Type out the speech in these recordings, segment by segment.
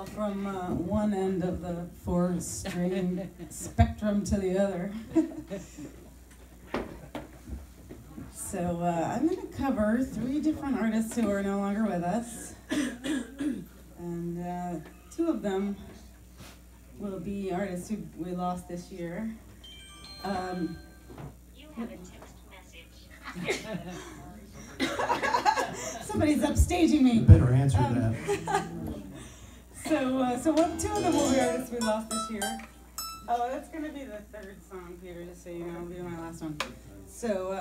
well, from one end of the four-string spectrum to the other. So I'm going to cover three different artists who are no longer with us. And two of them will be artists who we lost this year. You have a text message. Somebody's upstaging me. You better answer that. So two of them will be artists we lost this year. Oh, that's going to be the third song, Peter, just so you know. It'll be my last one. So,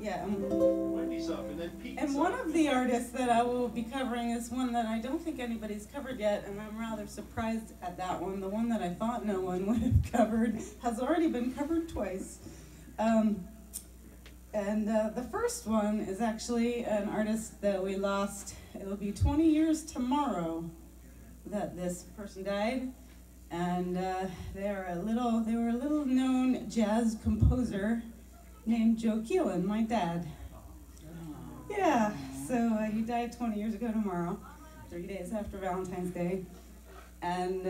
yeah, and one of the artists that I will be covering is one that I don't think anybody's covered yet, and I'm rather surprised at that one. The one that I thought no one would have covered has already been covered twice. The first one is actually an artist that we lost. It'll be 20 years tomorrow that this person died. And they were a little known jazz composer named Joe Keelan, my dad. Yeah, so he died 20 years ago tomorrow, 3 days after Valentine's Day. And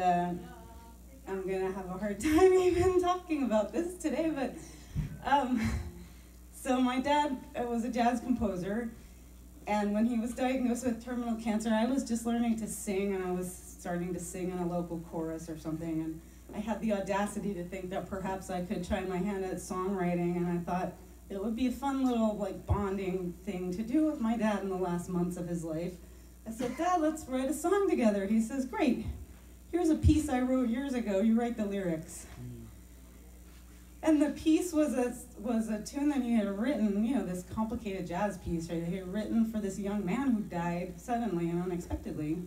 I'm gonna have a hard time even talking about this today, but so my dad was a jazz composer, and when he was diagnosed with terminal cancer, I was just learning to sing, and I was starting to sing in a local chorus or something, and I had the audacity to think that perhaps I could try my hand at songwriting, and I thought it would be a fun little like bonding thing to do with my dad in the last months of his life. I said, "Dad, let's write a song together." He says, "Great, here's a piece I wrote years ago, you write the lyrics." And the piece was a tune that he had written, you know, this complicated jazz piece, right, that he had written for this young man who died suddenly and unexpectedly.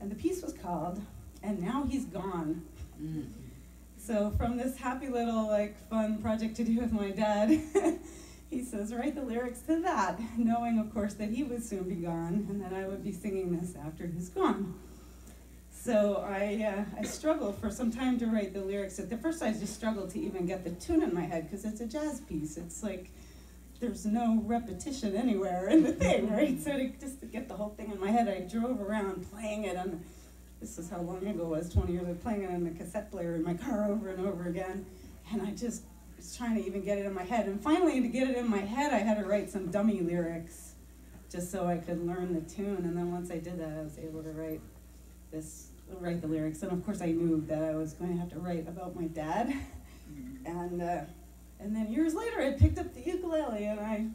And the piece was called, "And Now He's Gone." So from this happy little, like, fun project to do with my dad, he says, write the lyrics to that, knowing, of course, that he would soon be gone and that I would be singing this after he's gone. So I struggled for some time to write the lyrics. At the first, I just struggled to even get the tune in my head because it's a jazz piece. It's like there's no repetition anywhere in the thing, right? So just to get the whole thing in my head, I drove around playing it on, this is how long ago it was, 20 years ago, playing it on the cassette player in my car over and over again. And I just was trying to even get it in my head. And finally, to get it in my head, I had to write some dummy lyrics just so I could learn the tune. And then once I did that, I was able to write the lyrics. And of course, I knew that I was going to have to write about my dad. And then years later, I picked up the ukulele and I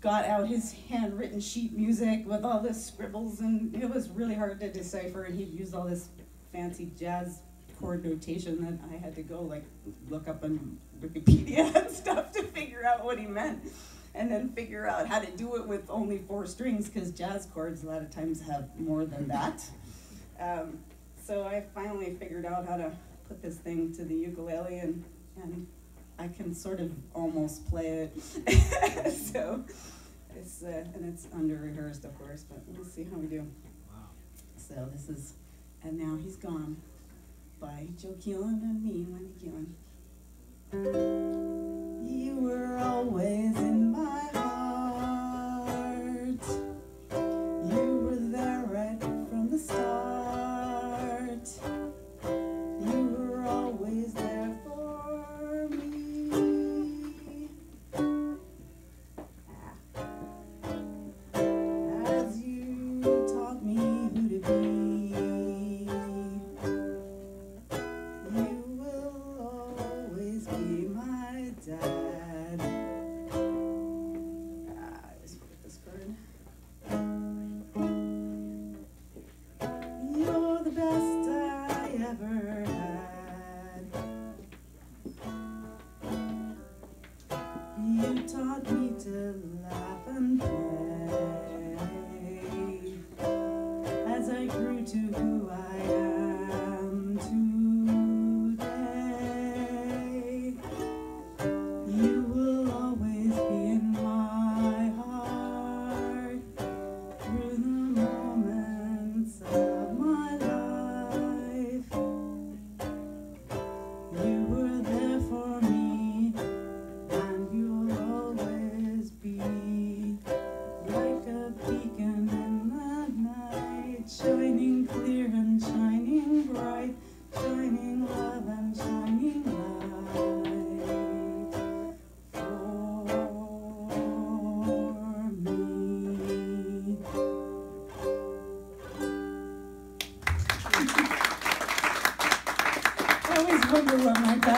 got out his handwritten sheet music with all the scribbles, and it was really hard to decipher, and he used all this fancy jazz chord notation that I had to go like look up on Wikipedia and stuff to figure out what he meant, and then figure out how to do it with only four strings, because jazz chords a lot of times have more than that. So I finally figured out how to put this thing to the ukulele, and I can sort of almost play it. So it's and it's under rehearsed, of course, but we'll see how we do. Wow. So this is "And Now He's Gone" by Joe Keelan and me, Wendy Keelan. You were always in my heart. You were there right from the start. You were always there. Be my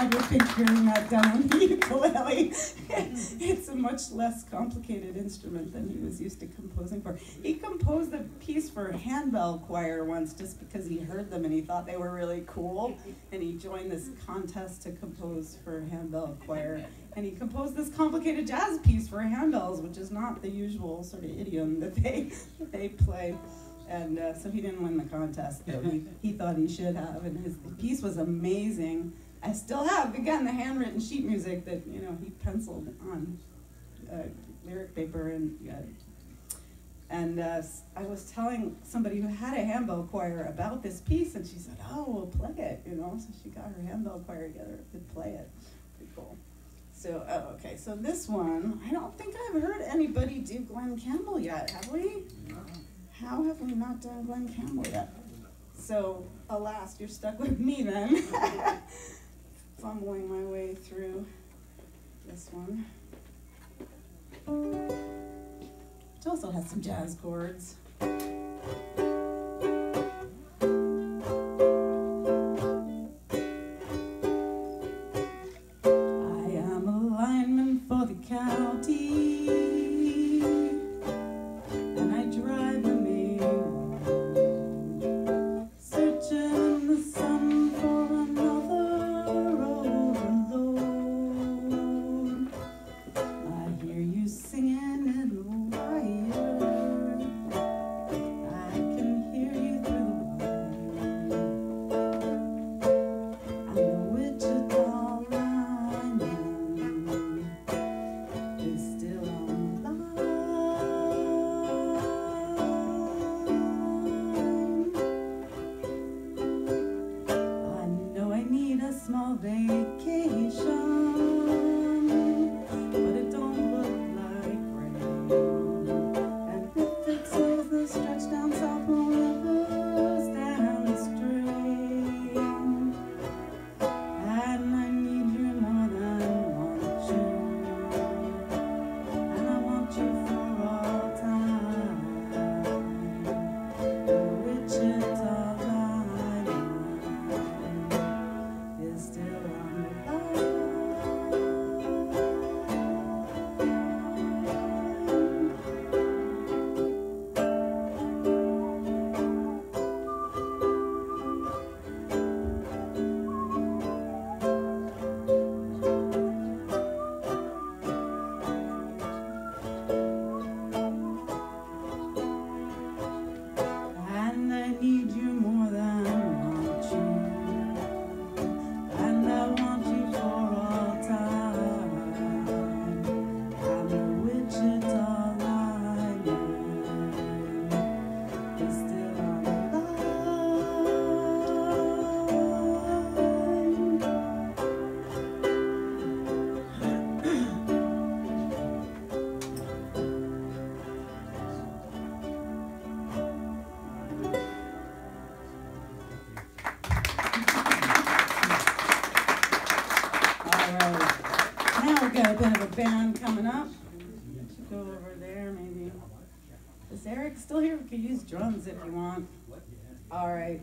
I would think hearing that done on the ukulele. It's a much less complicated instrument than he was used to composing for. He composed a piece for a handbell choir once just because he heard them and he thought they were really cool. And he joined this contest to compose for a handbell choir. And he composed this complicated jazz piece for handbells, which is not the usual sort of idiom that they play. And so he didn't win the contest that he thought he should have. And his piece was amazing. I still have, again, the handwritten sheet music that, you know, he penciled on lyric paper. And I was telling somebody who had a handbell choir about this piece, and she said, oh, we'll play it, you know. So she got her handbell choir together to play it. Pretty cool. So, oh, okay, so this one, I don't think I've heard anybody do Glenn Campbell yet, have we? No. How have we not done Glenn Campbell yet? So, alas, you're stuck with me then. Fumbling my way through this one. It also has some jazz chords. Still here, we could use drums if you want. All right,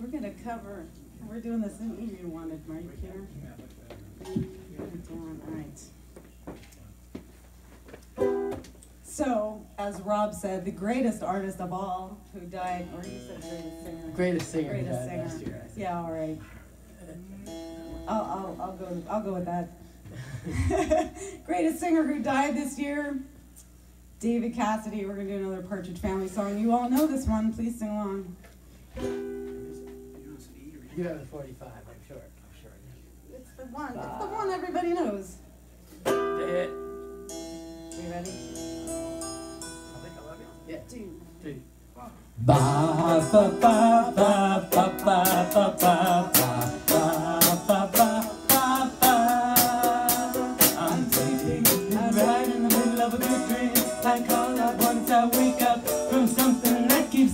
we're gonna cover. We're doing this thing you wanted, right here. All right. So, as Rob said, the greatest artist of all who died, or he said greatest singer. Greatest singer. Greatest singer. Last year. Yeah. All right. I'll go with that. Greatest singer who died this year. David Cassidy. We're going to do another Partridge Family song. You all know this one. Please sing along. You have the 45, I'm sure. It's the one. It's the one everybody knows. It. Are you ready? I think I love it. Yeah. 2, 3. Ba ba ba ba ba ba ba ba.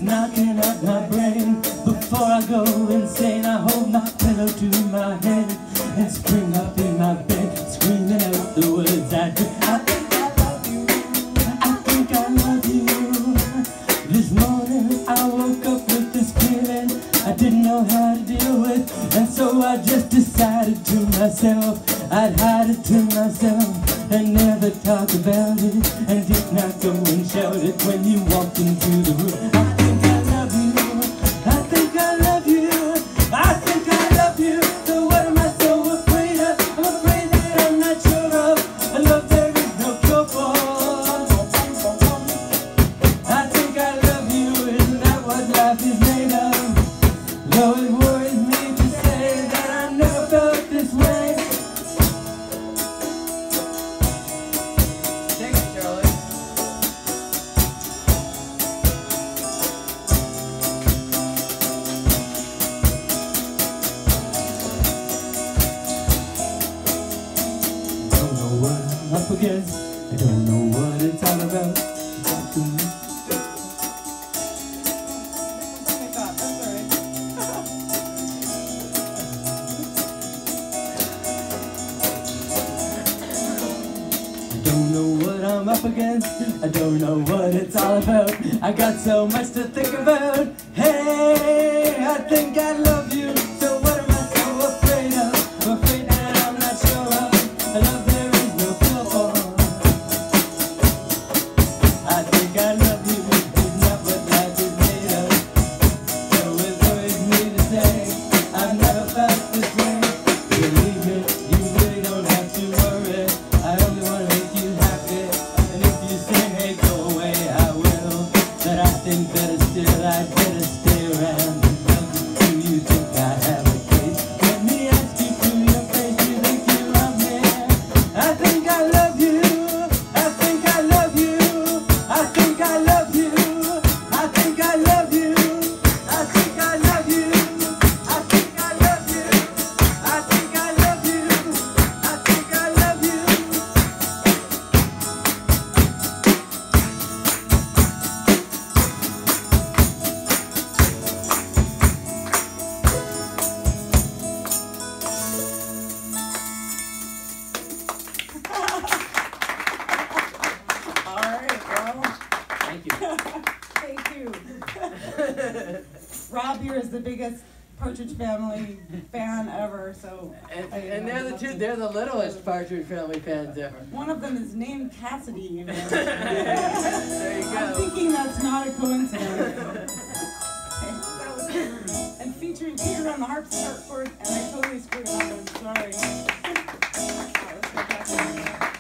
Knocking at my brain. Before I go insane, I hold my pillow to my head and spring up in my bed, screaming out the words I do. I think I love you, I think I love you. This morning I woke up with this feeling I didn't know how to deal with, and so I just decided to down and never talked about it, and did not go and shout it when you walked into the room. I think I love you, I think I love you, I think I love you. So what am I so afraid of? I'm afraid that I'm not sure of a love there is no cure for. I think I love you, isn't that what life is made of? Though it worries me to say that I never felt this way. I don't know what it's all about. I don't know what I'm up against. I don't know what it's all about. I got so much to think about. Hey, I think I love you. So what am I so afraid of? I'm afraid that I'm not sure of. I love you. Thank you. Rob here is the biggest Partridge Family fan ever. So and they're the littlest Partridge Family fans ever. One of them is named Cassidy. You know? There you go. I'm thinking that's not a coincidence. And featuring Peter on the harpsichord, and I totally screwed up. I'm sorry. That was fantastic. I'm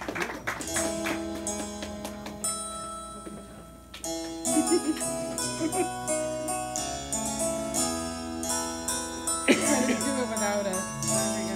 trying to do it without us.